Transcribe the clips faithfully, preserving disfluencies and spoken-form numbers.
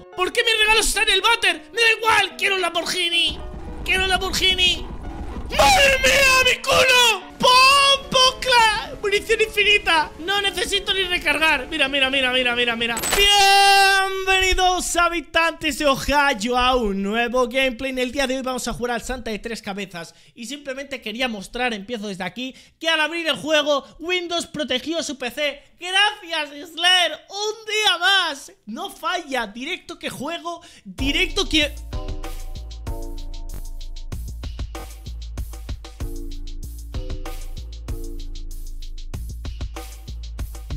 regalo? ¿Por qué mi regalo está en el váter? ¡Me da igual! ¡Quiero un Lamborghini! ¡Quiero un Lamborghini! ¡Madre mía, mi culo! ¡Pum, pum, cla! ¡Munición infinita! No necesito ni recargar. Mira, mira, mira, mira, mira, mira. Bienvenidos, habitantes de Ohio, a un nuevo gameplay. En el día de hoy vamos a jugar al Santa de tres cabezas. Y simplemente quería mostrar, empiezo desde aquí, que al abrir el juego, Windows protegió su P C. ¡Gracias, Slayer! ¡Un día más! No falla, directo que juego, directo que...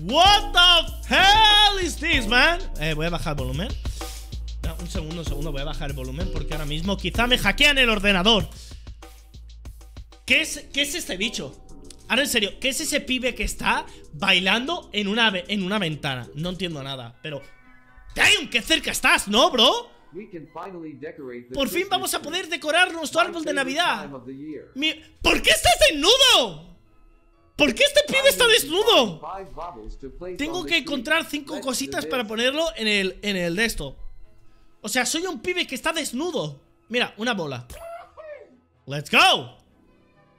What the hell is this, man? Eh, voy a bajar el volumen. No, un segundo, un segundo, voy a bajar el volumen porque ahora mismo quizá me hackean el ordenador. ¿Qué es, qué es este bicho? Ahora en serio, ¿qué es ese pibe que está bailando en una, en una ventana? No entiendo nada, pero... ¡Damn! ¡Qué cerca estás! ¿No, bro? Por fin vamos a poder decorar nuestro árbol de Navidad. Mi... ¿Por qué estás desnudo? ¿Por qué este pibe está desnudo? Tengo que encontrar cinco cositas para ponerlo en el, en el de esto. O sea, soy un pibe que está desnudo. Mira, una bola. ¡Let's go!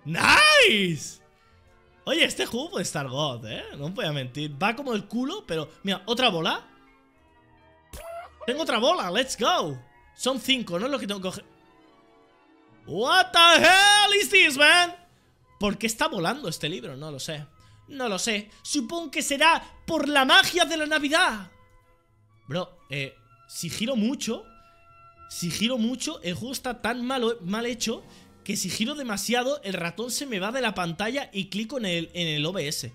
¡Nice! Oye, este juego puede estar god, ¿eh? No voy a mentir. Va como el culo, pero... Mira, ¿otra bola? Tengo otra bola, let's go. Son cinco, ¿no? Es lo que tengo que coger. What the hell is this, man? ¿Por qué está volando este libro? No lo sé. No lo sé. Supongo que será por la magia de la Navidad. Bro, eh, si giro mucho, si giro mucho, el juego está tan malo, mal hecho que si giro demasiado, el ratón se me va de la pantalla y clico en el, en el O B S. O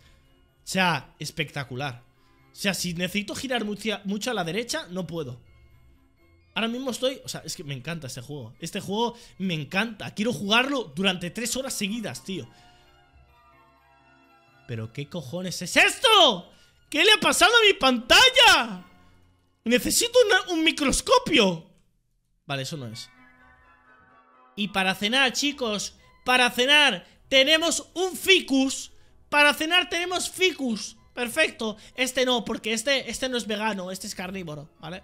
sea, espectacular. O sea, si necesito girar mucha, mucho a la derecha, no puedo. Ahora mismo estoy... O sea, es que me encanta este juego. Este juego me encanta. Quiero jugarlo durante tres horas seguidas, tío. ¿Pero qué cojones es esto? ¿Qué le ha pasado a mi pantalla? Necesito una, un microscopio. Vale, eso no es. Y para cenar, chicos, para cenar tenemos un ficus. Para cenar tenemos ficus. Perfecto. Este no, porque este, este no es vegano. Este es carnívoro, ¿vale?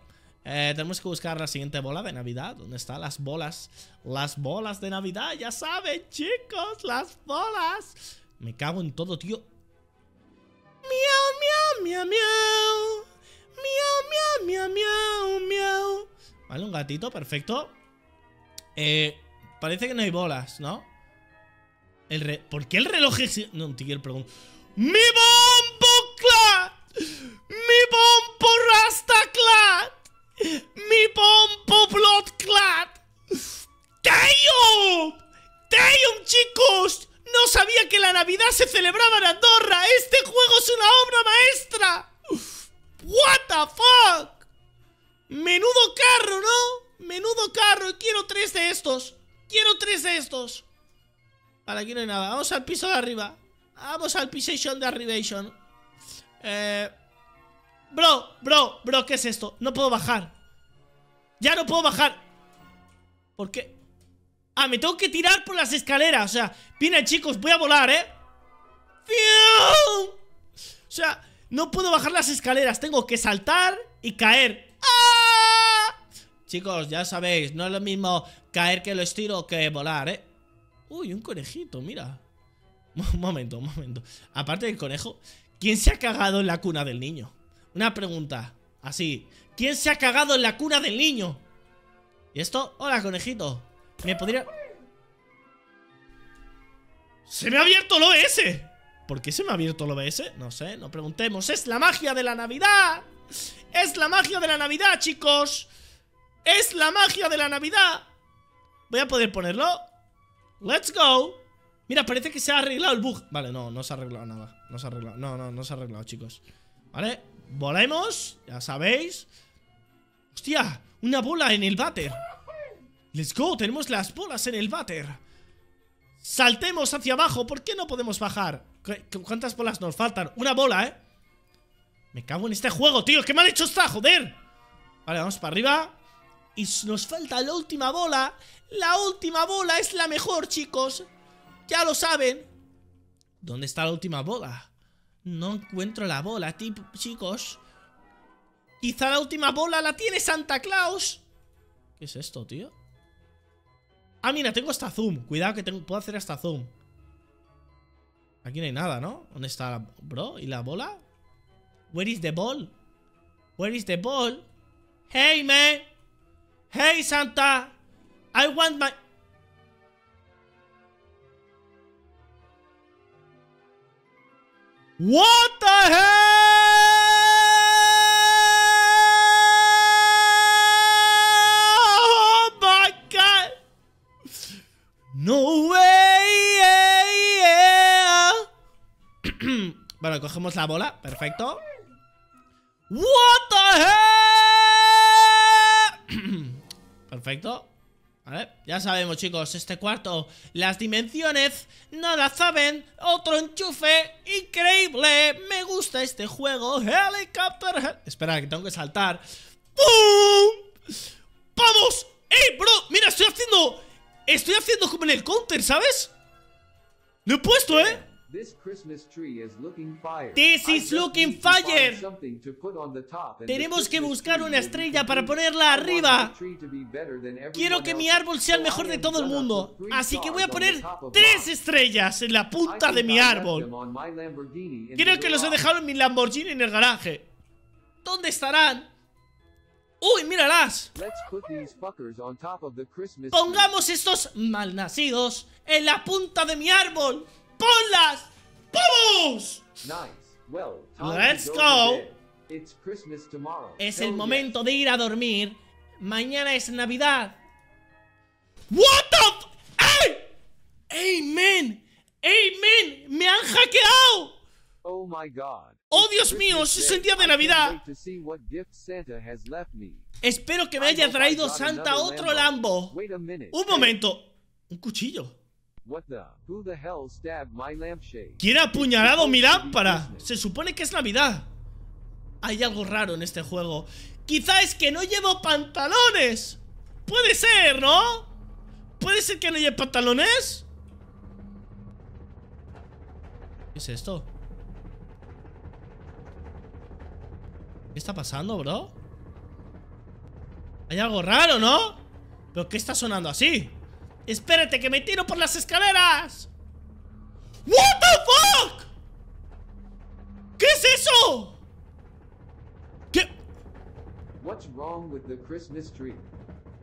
Eh, tenemos que buscar la siguiente bola de Navidad. ¿Dónde están las bolas? Las bolas de Navidad, ya saben, chicos. Las bolas. Me cago en todo, tío. Miau, miau, miau, miau. Miau, miau, miau, miau, miau. Vale, un gatito, perfecto. Eh, parece que no hay bolas, ¿no? El re... ¿Por qué el reloj es...? No, tío, perdón. ¡Mi bombo clat! ¡Mi bombo rasta clat! Mi pompo blood clat. ¡Damn! ¡Damn, chicos! No sabía que la Navidad se celebraba en Andorra. Este juego es una obra maestra. What the fuck. Menudo carro, ¿no? Menudo carro. Quiero tres de estos. Quiero tres de estos. Vale, aquí no hay nada. Vamos al piso de arriba. Vamos al pisation de arribation. Eh... Bro, bro, bro, ¿qué es esto? No puedo bajar. Ya no puedo bajar. ¿Por qué? Ah, me tengo que tirar por las escaleras. O sea, vienen, chicos, voy a volar, ¿eh? ¡Fiu! O sea, no puedo bajar las escaleras. Tengo que saltar y caer. ¡Ah! Chicos, ya sabéis, no es lo mismo caer que lo estiro que volar, ¿eh? Uy, un conejito, mira. Un momento, un momento. Aparte del conejo, ¿quién se ha cagado en la cuna del niño? Una pregunta, así. ¿Quién se ha cagado en la cuna del niño? ¿Y esto? Hola, conejito. ¿Me podría...? ¡Se me ha abierto el O B S! ¿Por qué se me ha abierto el O B S? No sé, no preguntemos. ¡Es la magia de la Navidad! ¡Es la magia de la Navidad, chicos! ¡Es la magia de la Navidad! ¿Voy a poder ponerlo? ¡Let's go! Mira, parece que se ha arreglado el bug. Vale, no, no se ha arreglado nada. No se ha arreglado, no, no, no se ha arreglado, chicos. Vale... Volemos, ya sabéis. Hostia, una bola en el váter. Let's go, tenemos las bolas en el váter. Saltemos hacia abajo, ¿por qué no podemos bajar? ¿Cu- ¿Cuántas bolas nos faltan? Una bola, ¿eh? Me cago en este juego, tío, qué mal hecho está, joder. Vale, vamos para arriba. Y nos falta la última bola. La última bola es la mejor, chicos. Ya lo saben. ¿Dónde está la última bola? No encuentro la bola, tipo, chicos. Quizá la última bola la tiene Santa Claus. ¿Qué es esto, tío? Ah, mira, tengo hasta zoom. Cuidado que tengo, puedo hacer hasta zoom. Aquí no hay nada, ¿no? ¿Dónde está la... bro? ¿Y la bola? Where is the ball? Where is the ball? Hey, man. Hey, Santa. I want my... What the hell? No way, yeah, yeah. Bueno, cogemos la bola, perfecto. What the hell. Perfecto. Vale, ya sabemos, chicos, este cuarto, las dimensiones, nada saben. Otro enchufe, increíble. Me gusta este juego. Helicopter. Espera, que tengo que saltar. ¡Bum! ¡Vamos! ¡Ey, bro! Mira, estoy haciendo... Estoy haciendo como en el counter, ¿sabes? Lo he puesto, ¿eh? This tree is fire. This is looking fire. Tenemos que buscar una estrella para ponerla arriba. Quiero que mi árbol sea el mejor de todo el mundo. Así que voy a poner tres estrellas en la punta de mi árbol. Creo que los he dejado en mi Lamborghini en el garaje. ¿Dónde estarán? ¡Uy, míralas! Pongamos estos malnacidos en la punta de mi árbol. ¡Ponlas! ¡Vamos! ¡Let's go! Es el momento de ir a dormir. Mañana es Navidad. ¡What the f... ¡Ey! ¡Ey, men! ¡Ey, men! ¡Me han hackeado! Oh, my God. ¡Oh, Dios mío! ¡Es el día de Navidad! Espero que me haya traído Santa otro Lambo. Un momento. Un cuchillo. ¿Quién ha apuñalado mi lámpara? Se supone que es Navidad. Hay algo raro en este juego. Quizá es que no llevo pantalones. Puede ser, ¿no? ¿Puede ser que no lleve pantalones? ¿Qué es esto? ¿Qué está pasando, bro? Hay algo raro, ¿no? ¿Pero qué está sonando así? ¡Espérate que me tiro por las escaleras! ¡What the fuck! ¿Qué es eso? ¿Qué? What's wrong with the Christmas tree?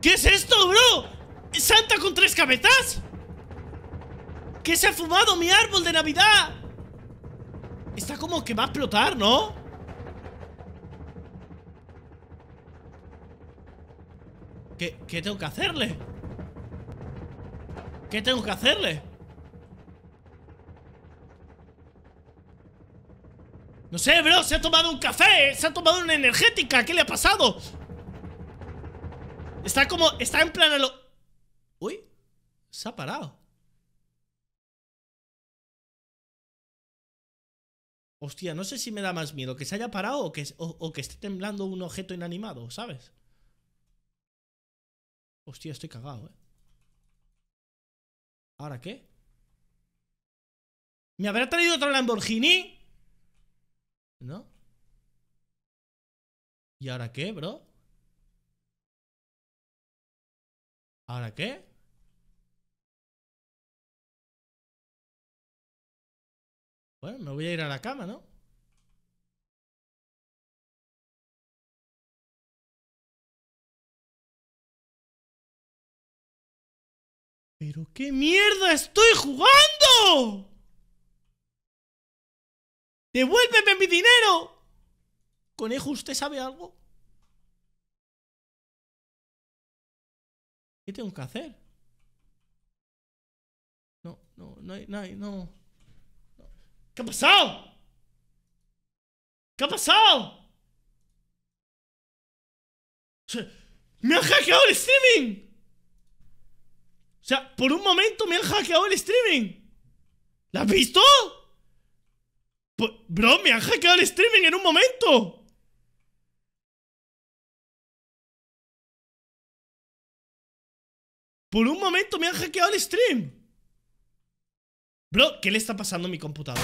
¿Qué es esto, bro? ¿Santa con tres cabezas? ¿Qué se ha fumado mi árbol de Navidad? Está como que va a explotar, ¿no? ¿Qué, ¿Qué tengo que hacerle? ¿Qué tengo que hacerle? No sé, bro, se ha tomado un café, ¿eh? Se ha tomado una energética, ¿qué le ha pasado? Está como, está en plan a lo... Uy, se ha parado. Hostia, no sé si me da más miedo que se haya parado o que, o, o que esté temblando un objeto inanimado, ¿sabes? Hostia, estoy cagado, ¿eh? ¿Ahora qué? ¿Me habrá traído otro Lamborghini? ¿No? ¿Y ahora qué, bro? ¿Ahora qué? Bueno, me voy a ir a la cama, ¿no? ¿Pero qué mierda estoy jugando? ¡Devuélveme mi dinero! Conejo, ¿usted sabe algo? ¿Qué tengo que hacer? No, no, no hay, no hay, no. ¿Qué ha pasado? ¿Qué ha pasado? ¡Me han hackeado el streaming! O sea, por un momento me han hackeado el streaming. ¿La has visto? Por... Bro, me han hackeado el streaming en un momento. Por un momento me han hackeado el stream. Bro, ¿qué le está pasando a mi computadora?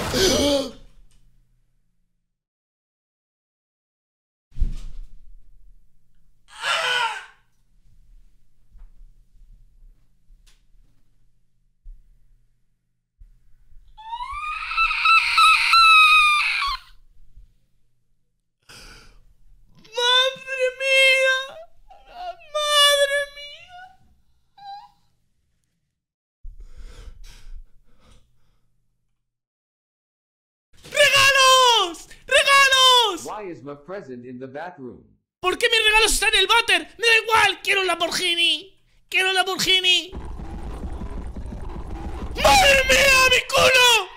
¿Por qué mis regalos están en el váter? ¡Me da igual! ¡Quiero un Lamborghini! ¡Quiero un Lamborghini! ¡Madre mía, mi culo!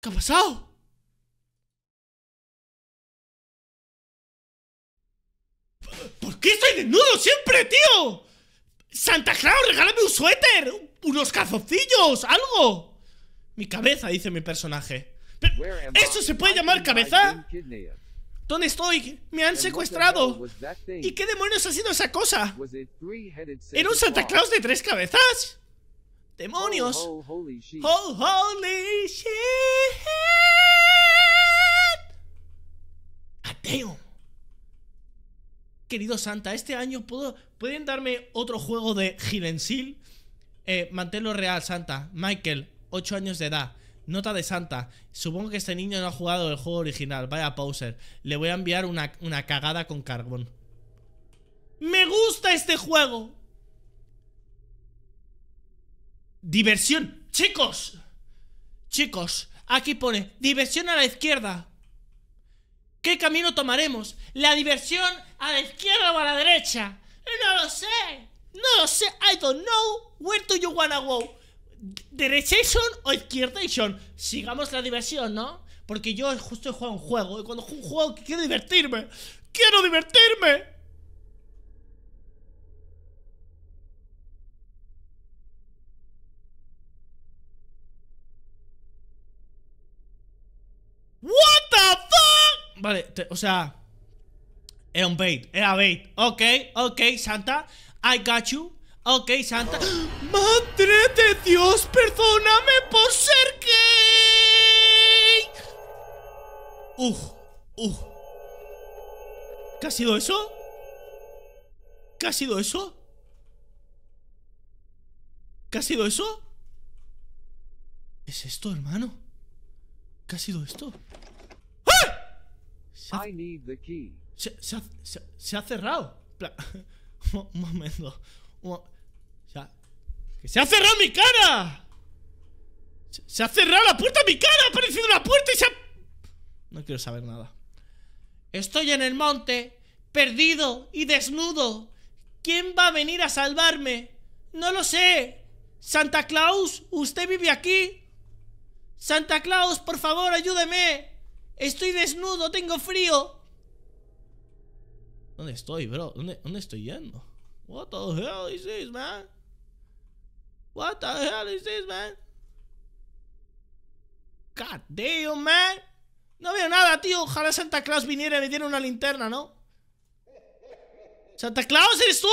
¿Qué ha pasado? ¿Por qué estoy desnudo siempre, tío? ¡Santa Claus, regálame un suéter! ¡Unos calzoncillos! ¡Algo! Mi cabeza, dice mi personaje. Pero, ¿eso se puede llamar cabeza? ¿Dónde estoy? ¡Me han secuestrado! ¿Y qué demonios ha sido esa cosa? ¿Era un Santa Claus de tres cabezas? ¡Demonios! ¡Oh, holy shit! ¡Ateo! Querido Santa, este año puedo, ¿pueden darme otro juego de Gidensil? Eh, manténlo real, Santa. Michael, ocho años de edad. Nota de Santa. Supongo que este niño no ha jugado el juego original. Vaya poser. Le voy a enviar una, una cagada con carbón. ¡Me gusta este juego! ¡Diversión! ¡Chicos! Chicos, aquí pone diversión a la izquierda. ¿Qué camino tomaremos? ¿La diversión a la izquierda o a la derecha? ¡No lo sé! ¡No lo sé! I don't know. Where do you wanna go? ¿Derechation o izquierdation? Sigamos la diversión, ¿no? Porque yo justo he jugado un juego. Y cuando juego un juego quiero divertirme. ¡Quiero divertirme! ¿What the fuck? Vale, te, o sea... Era un bait, era bait. Ok, ok, Santa, I got you. Ok, Santa. ¡Madre de Dios! ¡Perdóname por ser gay! ¡Uf! ¡Uf! ¿Qué ha sido eso? ¿Qué ha sido eso? ¿Qué ha sido eso? ¿Qué es esto, hermano? ¿Qué ha sido esto? ¡Ah! Se ha, se, se, ha, se, se ha cerrado. Un momento. O sea, ¡que se ha cerrado mi cara! Se, ¡Se ha cerrado la puerta a mi cara! ¡Ha aparecido la puerta y se ha...! No quiero saber nada. Estoy en el monte, perdido y desnudo. ¿Quién va a venir a salvarme? No lo sé. Santa Claus, ¿usted vive aquí? Santa Claus, por favor, ayúdeme. Estoy desnudo, tengo frío. ¿Dónde estoy, bro? ¿Dónde, dónde estoy yendo? What the hell is this, man? What the hell is this, man? God damn, man. No veo nada, tío. Ojalá Santa Claus viniera y me diera una linterna, ¿no? ¿Santa Claus eres tú?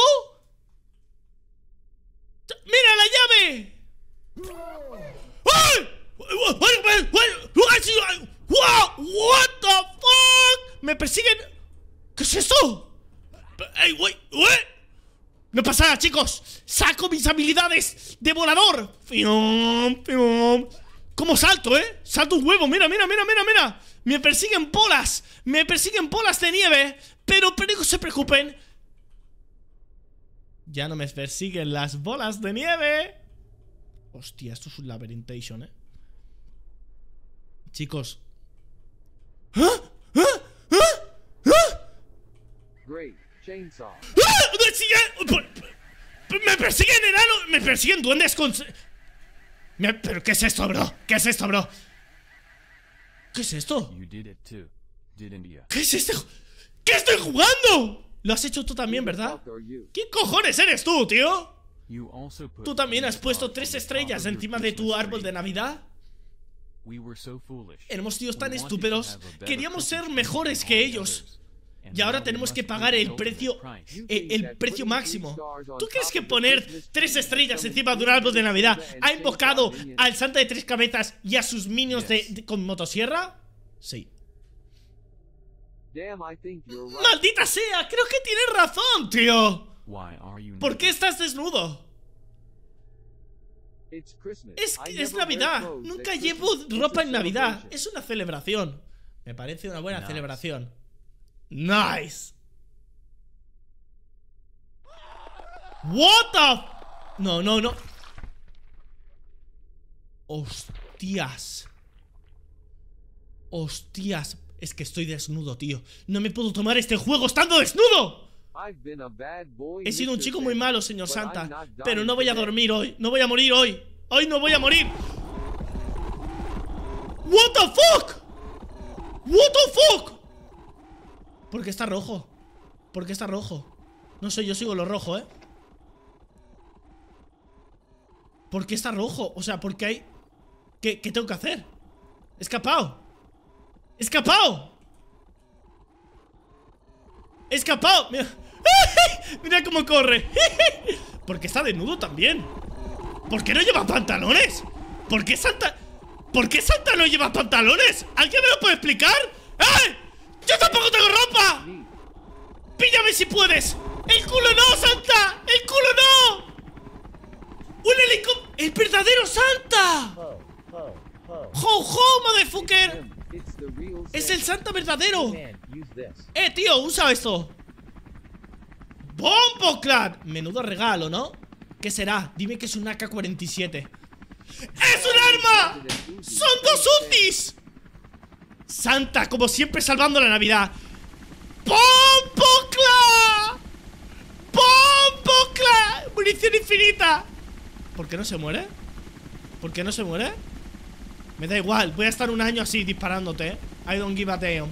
¡Mira la llave! What the fuck? ¿Me persiguen? ¿Qué es esto? Hey, wait, wait. No pasa nada, chicos. Saco mis habilidades de volador. ¿Cómo salto, eh? Salto un huevo. Mira, mira, mira, mira, mira. Me persiguen bolas. Me persiguen bolas de nieve. Pero, pero no se preocupen. Ya no me persiguen las bolas de nieve. Hostia, esto es un labyrintation, eh. Chicos. ¿Ah? ¿Ah? ¿Ah? ¿Ah? Great. Chainsaw. Me persiguen enanos, me persiguen duendes con... Pero ¿qué es esto, bro? ¿Qué es esto, bro? ¿Qué es esto? ¿Qué es esto? ¿Qué estoy jugando? Lo has hecho tú también, ¿verdad? ¿Quién cojones eres tú, tío? ¿Tú también has puesto tres estrellas encima de tu árbol de Navidad? Éramos tíos tan estúpidos. Queríamos ser mejores que ellos. Y ahora tenemos que pagar el precio el, el precio máximo. ¿Tú crees que poner tres estrellas encima de un árbol de Navidad ha invocado al Santa de tres cabezas y a sus minions de, de, con motosierra? Sí. ¡Maldita sea! Creo que tienes razón, tío. ¿Por qué estás desnudo? Es, es Navidad. Nunca llevo ropa en Navidad. Es una celebración. Me parece una buena celebración. Nice. What the... No, no, no. Hostias. Hostias, es que estoy desnudo, tío. No me puedo tomar este juego estando desnudo. He sido un chico muy malo, señor Santa, pero no voy a dormir hoy. No voy a morir hoy. Hoy no voy a morir. What the fuck? What the fuck? ¿Por qué está rojo? ¿Por qué está rojo? No sé, yo sigo lo rojo, ¿eh? ¿Por qué está rojo? O sea, ¿por qué hay...? ¿Qué, qué tengo que hacer? ¡Escapado! ¡Escapado! ¡Escapado! ¡Mira, mira cómo corre! ¿Por qué está desnudo también? ¿Por qué no lleva pantalones? ¿Por qué Santa...? ¿Por qué Santa no lleva pantalones? ¿Alguien me lo puede explicar? ¡Eh! ¡Yo tampoco tengo ropa! ¡Píllame si puedes! ¡El culo no, Santa! ¡El culo no! ¡Un helicóptero! ¡El verdadero Santa! ¡Ho, ho, motherfucker! ¡Es el Santa verdadero! ¡Eh, tío! ¡Usa esto! ¡Bombo Clan! Menudo regalo, ¿no? ¿Qué será? Dime que es un A K cuarenta y siete. ¡Es un arma! ¡Son dos U C Is! Santa, como siempre, salvando la Navidad. ¡Bombo Clan! ¡Bombo Clan! ¡Munición infinita! ¿Por qué no se muere? ¿Por qué no se muere? Me da igual, voy a estar un año así disparándote. I don't give a damn.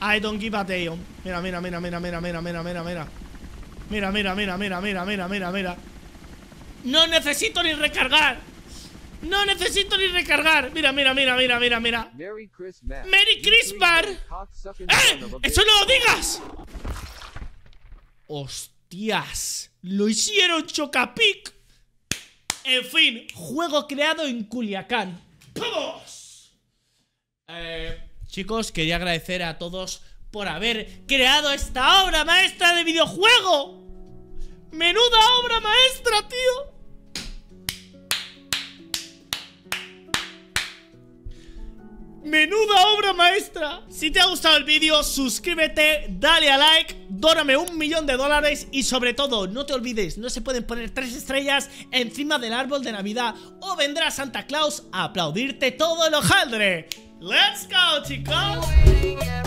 I don't give a damn. Mira, mira, mira, mira, mira, mira, mira, mira, mira. Mira, mira, mira, mira, mira, mira, mira, mira. No necesito ni recargar. No necesito ni recargar. Mira, mira, mira, mira, mira, mira. Merry Christmas. Merry Christmas. ¡Eh! ¡Eso no lo digas! ¡Hostias! Lo hicieron, Chocapic. En fin, juego creado en Culiacán. ¡Vamos! Eh, chicos, quería agradecer a todos por haber creado esta obra maestra de videojuego. ¡Menuda obra maestra, tío! ¡Menuda obra maestra! Si te ha gustado el vídeo, suscríbete, dale a like, dóname un millón de dólares y sobre todo, no te olvides, no se pueden poner tres estrellas encima del árbol de Navidad o vendrá Santa Claus a aplaudirte todo el hojaldre. ¡Let's go, chicos!